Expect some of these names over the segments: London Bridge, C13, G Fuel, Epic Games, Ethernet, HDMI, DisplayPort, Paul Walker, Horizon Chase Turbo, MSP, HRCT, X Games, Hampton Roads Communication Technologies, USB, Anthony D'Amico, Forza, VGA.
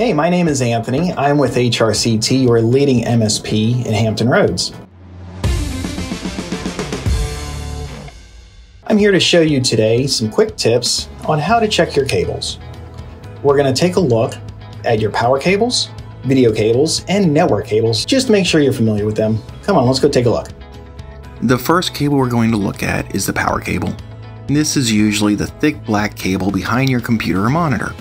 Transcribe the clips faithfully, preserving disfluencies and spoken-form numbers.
Hey, my name is Anthony. I'm with H R C T, your leading M S P in Hampton Roads. I'm here to show you today some quick tips on how to check your cables. We're going to take a look at your power cables, video cables, and network cables. Just make sure you're familiar with them. Come on, let's go take a look. The first cable we're going to look at is the power cable. This is usually the thick black cable behind your computer or monitor.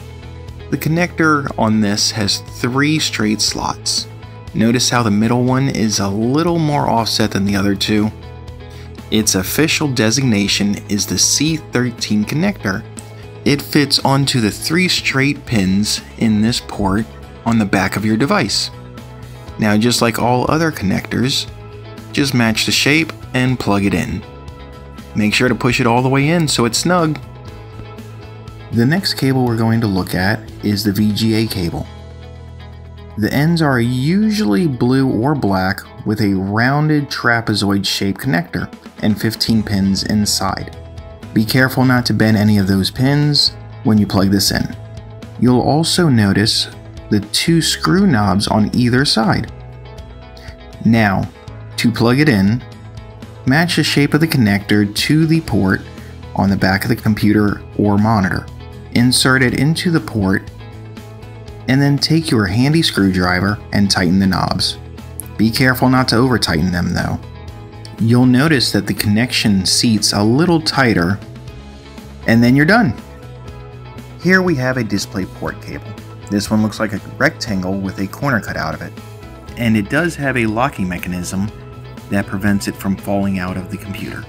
The connector on this has three straight slots. Notice how the middle one is a little more offset than the other two. Its official designation is the C thirteen connector. It fits onto the three straight pins in this port on the back of your device. Now, just like all other connectors, just match the shape and plug it in. Make sure to push it all the way in so it's snug. The next cable we're going to look at is the V G A cable. The ends are usually blue or black with a rounded trapezoid-shaped connector and fifteen pins inside. Be careful not to bend any of those pins when you plug this in. You'll also notice the two screw knobs on either side. Now, to plug it in, match the shape of the connector to the port on the back of the computer or monitor. Insert it into the port and then take your handy screwdriver and tighten the knobs. Be careful not to over tighten them though. You'll notice that the connection seats a little tighter and then you're done. Here we have a DisplayPort cable. This one looks like a rectangle with a corner cut out of it. And it does have a locking mechanism that prevents it from falling out of the computer.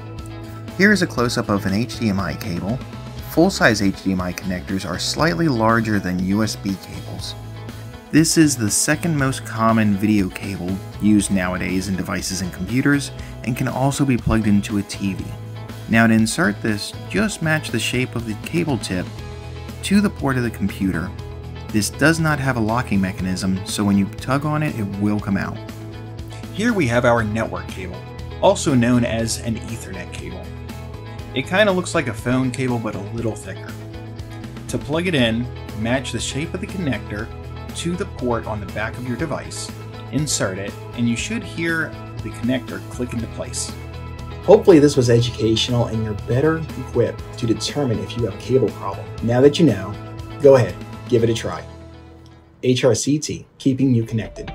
Here is a close-up of an H D M I cable. Full-size H D M I connectors are slightly larger than U S B cables. This is the second most common video cable used nowadays in devices and computers and can also be plugged into a T V. Now, to insert this, just match the shape of the cable tip to the port of the computer. This does not have a locking mechanism, so when you tug on it, it will come out. Here we have our network cable, also known as an Ethernet cable. It kind of looks like a phone cable, but a little thicker. To plug it in, match the shape of the connector to the port on the back of your device, insert it, and you should hear the connector click into place. Hopefully this was educational and you're better equipped to determine if you have a cable problem. Now that you know, go ahead, give it a try. H R C T, keeping you connected.